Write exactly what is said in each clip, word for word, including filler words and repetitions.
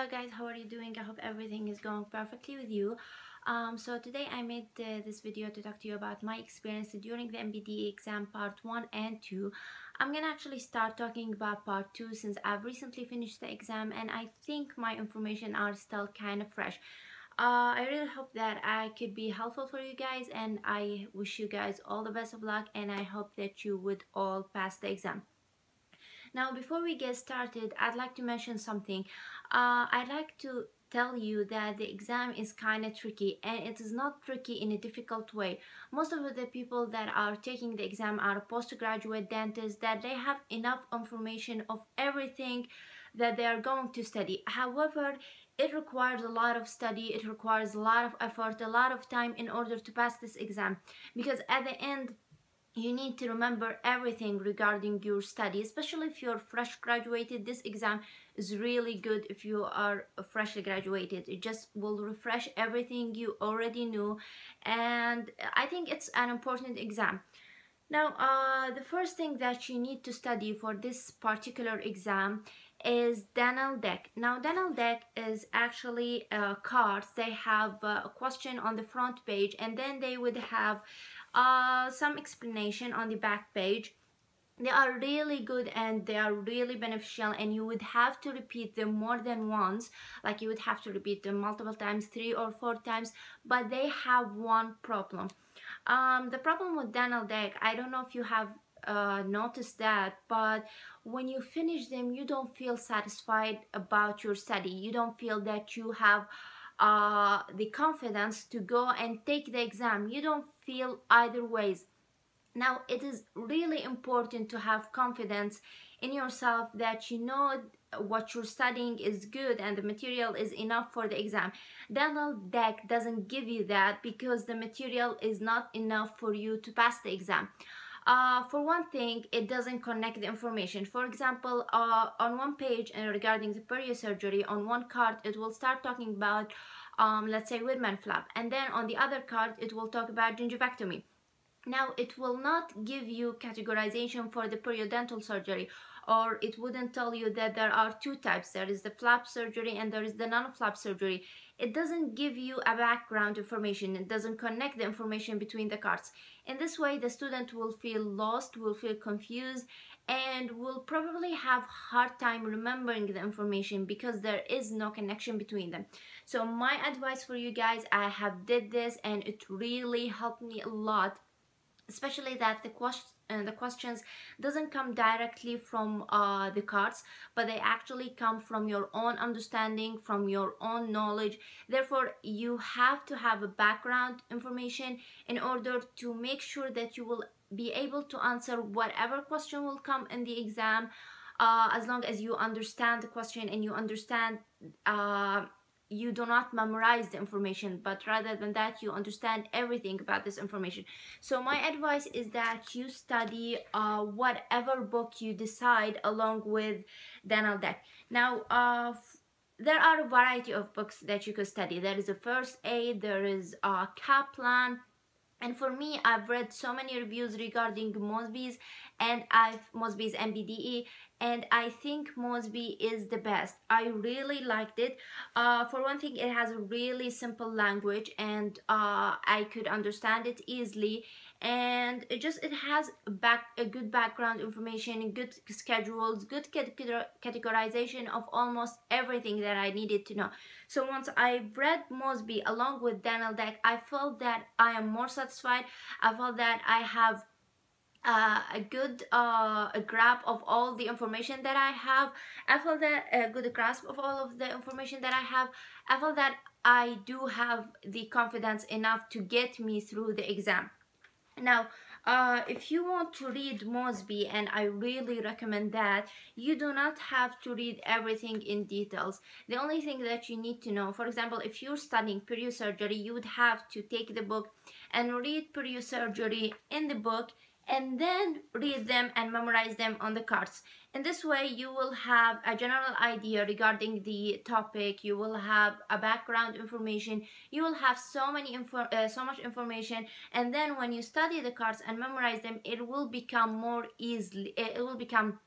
Hello guys, how are you doing? I hope everything is going perfectly with you. Um, so today I made uh, this video to talk to you about my experience during the M B D E exam part one and two. I'm gonna actually start talking about part two since I've recently finished the exam and I think my information are still kind of fresh. Uh, I really hope that I could be helpful for you guys, and I wish you guys all the best of luck, and I hope that you would all pass the exam. Now, before we get started, I'd like to mention something. Uh, I'd like to tell you that the exam is kind of tricky, and it is not tricky in a difficult way. Most of the people that are taking the exam are postgraduate dentists, that they have enough information of everything that they are going to study. However, it requires a lot of study, it requires a lot of effort, a lot of time in order to pass this exam, because at the end, you need to remember everything regarding your study, especially if you're fresh graduated. This exam is really good if you are freshly graduated. It just will refresh everything you already knew, and I think it's an important exam. Now, uh, the first thing that you need to study for this particular exam is Dental Deck. Now, Dental Deck is actually uh, cards. They have uh, a question on the front page, and then they would have uh, some explanation on the back page. They are really good and they are really beneficial, and you would have to repeat them more than once. Like, you would have to repeat them multiple times, three or four times, but they have one problem. Um, the problem with Dental Deck, I don't know if you have uh notice that, but when you finish them, you don't feel satisfied about your study. You don't feel that you have uh the confidence to go and take the exam. You don't feel either ways. Now, it is really important to have confidence in yourself that you know what you're studying is good and the material is enough for the exam. Dental Deck doesn't give you that, because the material is not enough for you to pass the exam. Uh, for one thing, it doesn't connect the information. For example, uh, on one page and regarding the periosurgery, on one card it will start talking about, um, let's say, Widman flap, and then on the other card it will talk about gingivectomy. Now, it will not give you categorization for the periodontal surgery, or it wouldn't tell you that there are two types. There is the flap surgery and there is the non-flap surgery. It doesn't give you a background information. It doesn't connect the information between the cards. In this way, the student will feel lost, will feel confused, and will probably have hard time remembering the information because there is no connection between them. So my advice for you guys, I have did this and it really helped me a lot, especially that the question and the questions doesn't come directly from uh, the cards, but they actually come from your own understanding, from your own knowledge. Therefore, you have to have a background information in order to make sure that you will be able to answer whatever question will come in the exam, uh, as long as you understand the question and you understand uh, you do not memorize the information, but rather than that, you understand everything about this information. So my advice is that you study uh, whatever book you decide along with Dental Deck. Now, uh, there are a variety of books that you could study. There is a First Aid, there is uh, Kaplan, and for me, I've read so many reviews regarding Mosby's and I've Mosby's N B D E, and I think Mosby is the best. I really liked it. Uh, for one thing, it has a really simple language, and uh, I could understand it easily. And it just it has back a good background information, good schedules, good categorization of almost everything that I needed to know. So once I read Mosby along with Dental Deck, I felt that I am more satisfied. I felt that I have uh, a good uh, a grasp of all the information that I have. I felt that a good grasp of all of the information that I have. I felt that I do have the confidence enough to get me through the exam. Now, uh, if you want to read Mosby, and I really recommend that, you do not have to read everything in details. The only thing that you need to know, for example, if you're studying periosurgery, you would have to take the book and read periosurgery in the book, and then read them and memorize them on the cards. In this way, you will have a general idea regarding the topic, you will have a background information, you will have so many info, uh, so much information, and then when you study the cards and memorize them, it will become more easily, it will become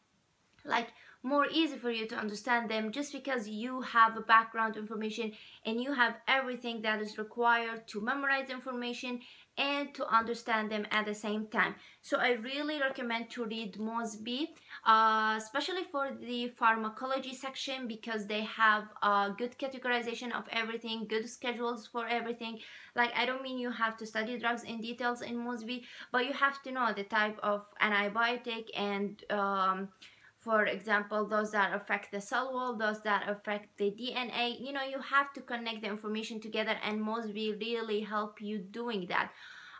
like more easy for you to understand them, just because you have a background information and you have everything that is required to memorize information and to understand them at the same time. So I really recommend to read Mosby, uh, especially for the pharmacology section, because they have a good categorization of everything, good schedules for everything. Like, I don't mean you have to study drugs in details in Mosby, but you have to know the type of antibiotic and um, for example, those that affect the cell wall, those that affect the D N A. You know, you have to connect the information together, and Mosby really help you doing that.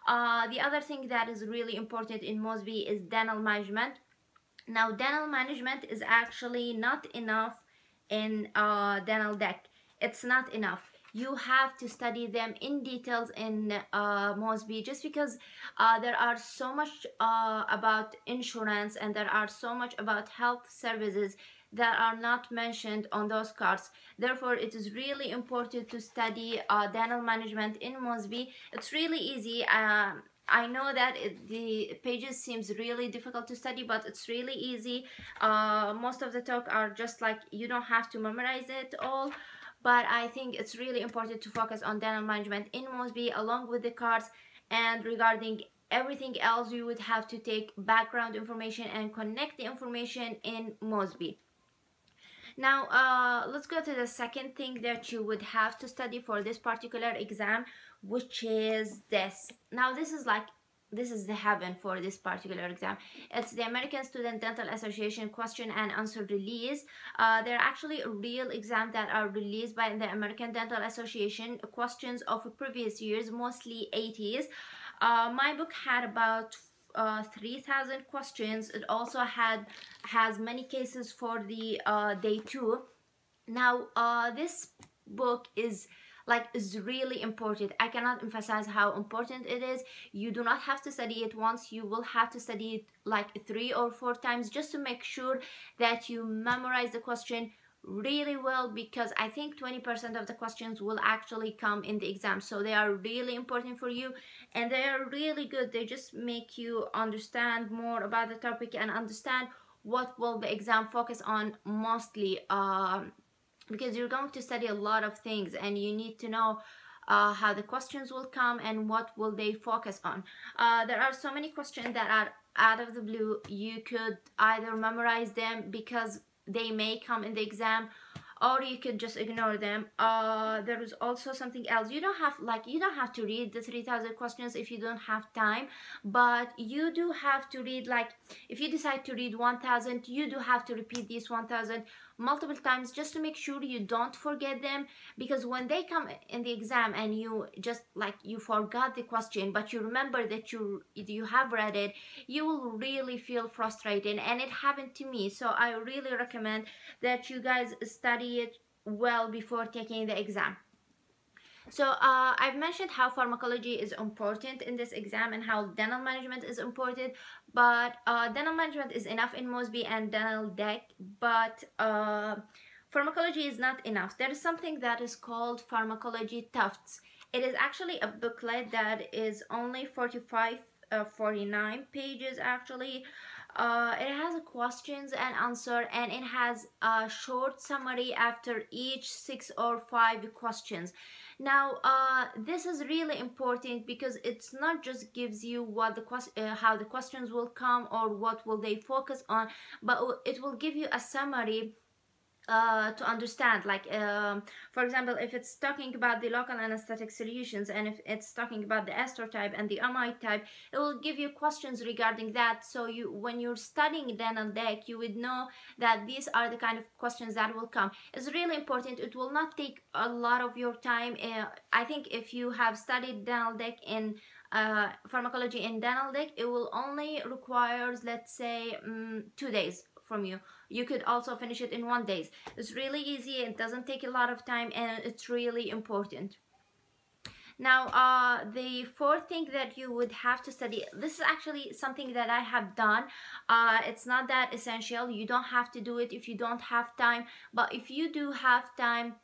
Uh, the other thing that is really important in Mosby is dental management. Now, dental management is actually not enough in uh, Dental Deck. It's not enough. You have to study them in details in uh, Mosby, just because uh, there are so much uh, about insurance, and there are so much about health services that are not mentioned on those cards. Therefore, it is really important to study uh, dental management in Mosby. It's really easy. Uh, I know that it, the pages seems really difficult to study, but it's really easy. Uh, most of the talk are just like, you don't have to memorize it all. But I think it's really important to focus on dental management in Mosby along with the cards. And regarding everything else, you would have to take background information and connect the information in Mosby. Now, uh, let's go to the second thing that you would have to study for this particular exam, which is this. Now, this is like, this is the heaven for this particular exam. It's the American Student Dental Association question and answer release. Uh, they're actually a real exam that are released by the American Dental Association, questions of previous years, mostly eighties. Uh, my book had about uh, three thousand questions. It also had has many cases for the uh, day two. Now, uh, this book is like is really important. I cannot emphasize how important it is. You do not have to study it once. You will have to study it like three or four times just to make sure that you memorize the question really well, because I think twenty percent of the questions will actually come in the exam. So they are really important for you, and they are really good. They just make you understand more about the topic and understand what will the exam focus on mostly, um, because you're going to study a lot of things, and you need to know uh, how the questions will come and what will they focus on. Uh, there are so many questions that are out of the blue. You could either memorize them because they may come in the exam, or you could just ignore them. Uh, there is also something else. You don't have like you don't have to read the three thousand questions if you don't have time, but you do have to read, like, if you decide to read one thousand, you do have to repeat these one thousand multiple times just to make sure you don't forget them, because when they come in the exam and you just like you forgot the question, but you remember that you you have read it, you will really feel frustrated, and it happened to me. So I really recommend that you guys study it well before taking the exam. So uh, I've mentioned how pharmacology is important in this exam and how dental management is important, but uh, dental management is enough in Mosby and Dental Deck, but uh, pharmacology is not enough. There is something that is called Pharmacology Tufts. It is actually a booklet that is only forty-five, forty-nine pages actually. Uh, it has a questions and answer, and it has a short summary after each six or five questions. Now, uh, this is really important because it's not just gives you what the uh, how the questions will come or what will they focus on, but it will give you a summary uh, to understand. Like, um, for example, if it's talking about the local anesthetic solutions, and if it's talking about the ester type and the amide type, it will give you questions regarding that. So you, when you're studying Dental Deck, you would know that these are the kind of questions that will come. It's really important. It will not take a lot of your time. Uh, I think if you have studied Dental Deck in uh, pharmacology in Dental Deck, it will only requires, let's say, um, two days from you. You could also finish it in one day. It's really easy. It doesn't take a lot of time, and it's really important. Now, uh, the fourth thing that you would have to study, this is actually something that I have done. Uh, it's not that essential. You don't have to do it if you don't have time, but if you do have time,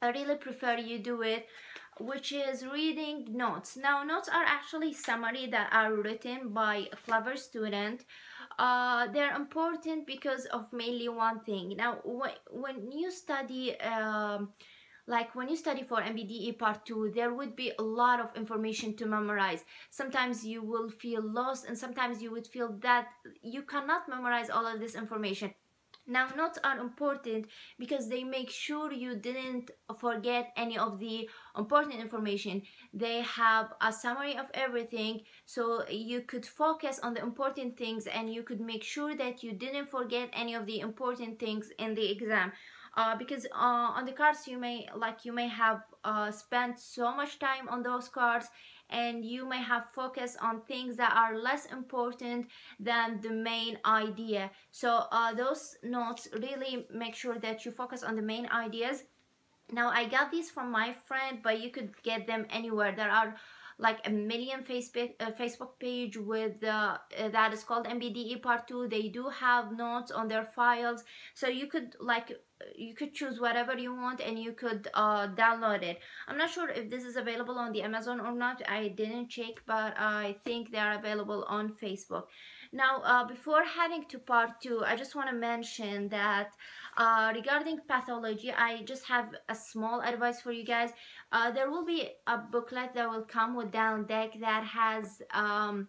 I really prefer you do it, which is reading notes. Now, notes are actually summary that are written by a clever student uh, they're important because of mainly one thing. Now, wh when you study, um, like when you study for M B D E part two, there would be a lot of information to memorize. Sometimes you will feel lost, and sometimes you would feel that you cannot memorize all of this information. Now, notes are important because they make sure you didn't forget any of the important information. They have a summary of everything, so you could focus on the important things and you could make sure that you didn't forget any of the important things in the exam. Uh, because uh, on the cards you may like you may have uh, spent so much time on those cards, and you may have focused on things that are less important than the main idea. So uh, those notes really make sure that you focus on the main ideas. Now, I got these from my friend, but you could get them anywhere. There are like a million Facebook uh, Facebook page with uh, uh, that is called M B D E part two. They do have notes on their files, so you could like you could choose whatever you want and you could uh, download it. I'm not sure if this is available on the Amazon or not. I didn't check, but I think they are available on Facebook. Now, uh, before heading to part two, I just want to mention that uh, regarding pathology, I just have a small advice for you guys. Uh, there will be a booklet that will come with Dental Deck that has um,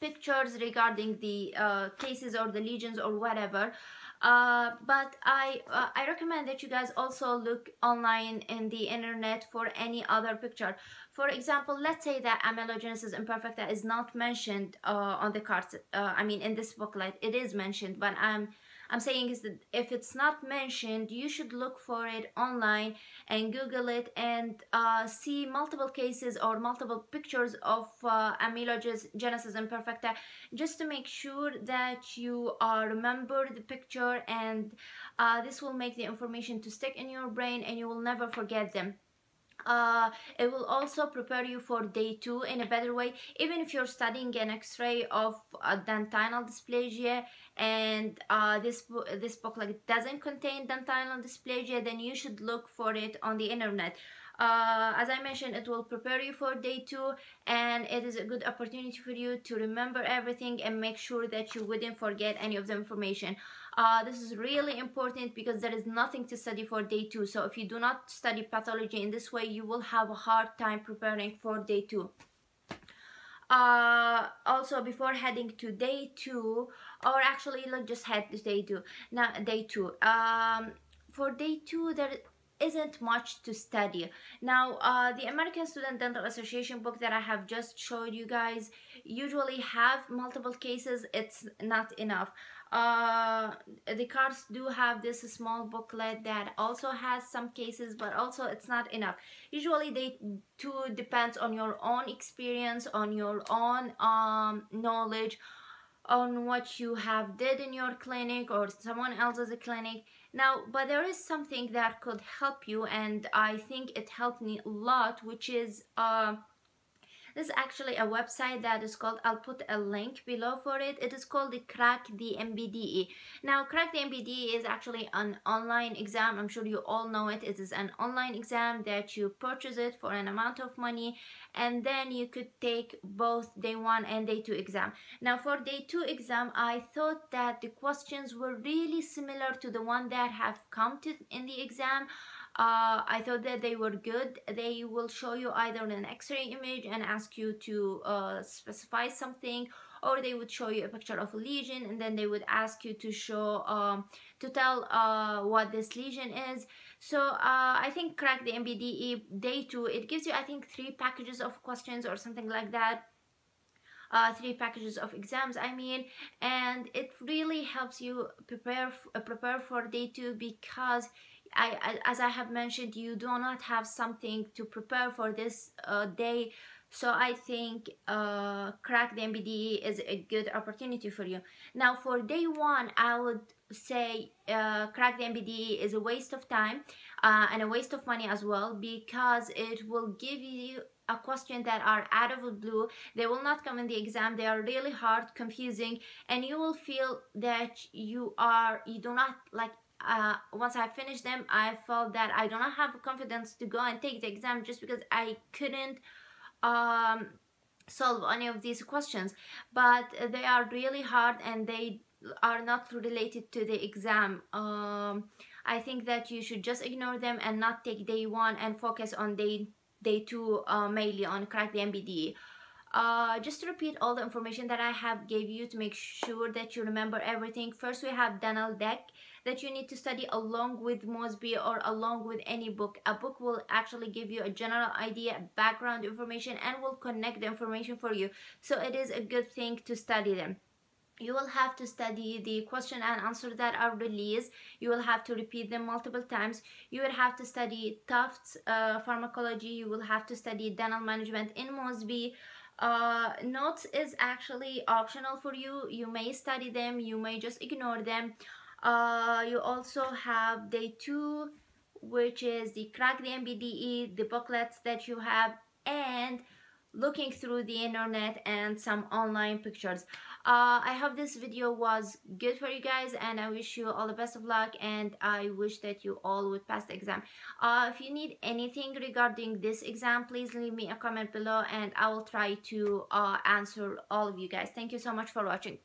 pictures regarding the uh, cases or the lesions or whatever. Uh, but I uh, I recommend that you guys also look online in the internet for any other picture. For example, let's say that amelogenesis imperfecta is not mentioned uh, on the cards. Uh, I mean, in this booklet, it is mentioned, but I'm I'm saying is that if it's not mentioned, you should look for it online and Google it and uh, see multiple cases or multiple pictures of uh, amelogenesis imperfecta, just to make sure that you uh, remember the picture, and uh, this will make the information to stick in your brain and you will never forget them. Uh, it will also prepare you for day two in a better way. Even if you're studying an X-ray of uh, dentinal dysplasia, and uh, this this booklet doesn't contain dentinal dysplasia, then you should look for it on the internet. Uh, as I mentioned, it will prepare you for day two, and it is a good opportunity for you to remember everything and make sure that you wouldn't forget any of the information. Uh, this is really important because there is nothing to study for day two. So if you do not study pathology in this way, you will have a hard time preparing for day two. Uh, also, before heading to day two, or actually, let's just head to day two. Now, day two. Um, for day two, there isn't much to study. Now, uh, the American Student Dental Association book that I have just showed you guys usually have multiple cases. It's not enough. Uh, the cards do have this small booklet that also has some cases, but also it's not enough. Usually day two depends on your own experience, on your own um, knowledge, on what you have did in your clinic or someone else's clinic. Now, but there is something that could help you, and I think it helped me a lot, which is uh, this is actually a website that is called, I'll put a link below for it, it is called the Crack the M B D E. Now, Crack the M B D E is actually an online exam. I'm sure you all know it. It is an online exam that you purchase it for an amount of money, and then you could take both day one and day two exam. Now, for day two exam, I thought that the questions were really similar to the one that have come to in the exam. Uh, I thought that they were good. They will show you either an X-ray image and ask you to uh, specify something, or they would show you a picture of a lesion and then they would ask you to show, um, to tell uh, what this lesion is. So uh, I think Crack the M B D E day two, it gives you, I think, three packages of questions or something like that. Uh, three packages of exams, I mean, and it really helps you prepare uh, prepare for day two because I, as I have mentioned, you do not have something to prepare for this uh, day. So I think uh, Crack the M B D E is a good opportunity for you. Now, for day one, I would say uh, Crack the M B D E is a waste of time uh, and a waste of money as well, because it will give you a question that are out of the blue. They will not come in the exam. They are really hard, confusing, and you will feel that you are, you do not like, Uh, once I finished them, I felt that I do not have confidence to go and take the exam just because I couldn't um, solve any of these questions, but they are really hard and they are not related to the exam. um, I think that you should just ignore them and not take day one and focus on day day two uh, mainly on Crack the M B D E. Uh, just to repeat all the information that I have gave you to make sure that you remember everything. First, we have Dental Deck that you need to study along with Mosby or along with any book. A book will actually give you a general idea, background information, and will connect the information for you. So it is a good thing to study them. You will have to study the question and answer that are released. You will have to repeat them multiple times. You will have to study Tufts uh, pharmacology. You will have to study dental management in Mosby. Uh, notes is actually optional for you. You may study them, you may just ignore them. Uh, you also have day two, which is the Crack the M B D E, the booklets that you have, and looking through the internet and some online pictures. Uh, I hope this video was good for you guys, and I wish you all the best of luck, and I wish that you all would pass the exam. Uh, if you need anything regarding this exam, please leave me a comment below and I will try to uh, answer all of you guys. Thank you so much for watching.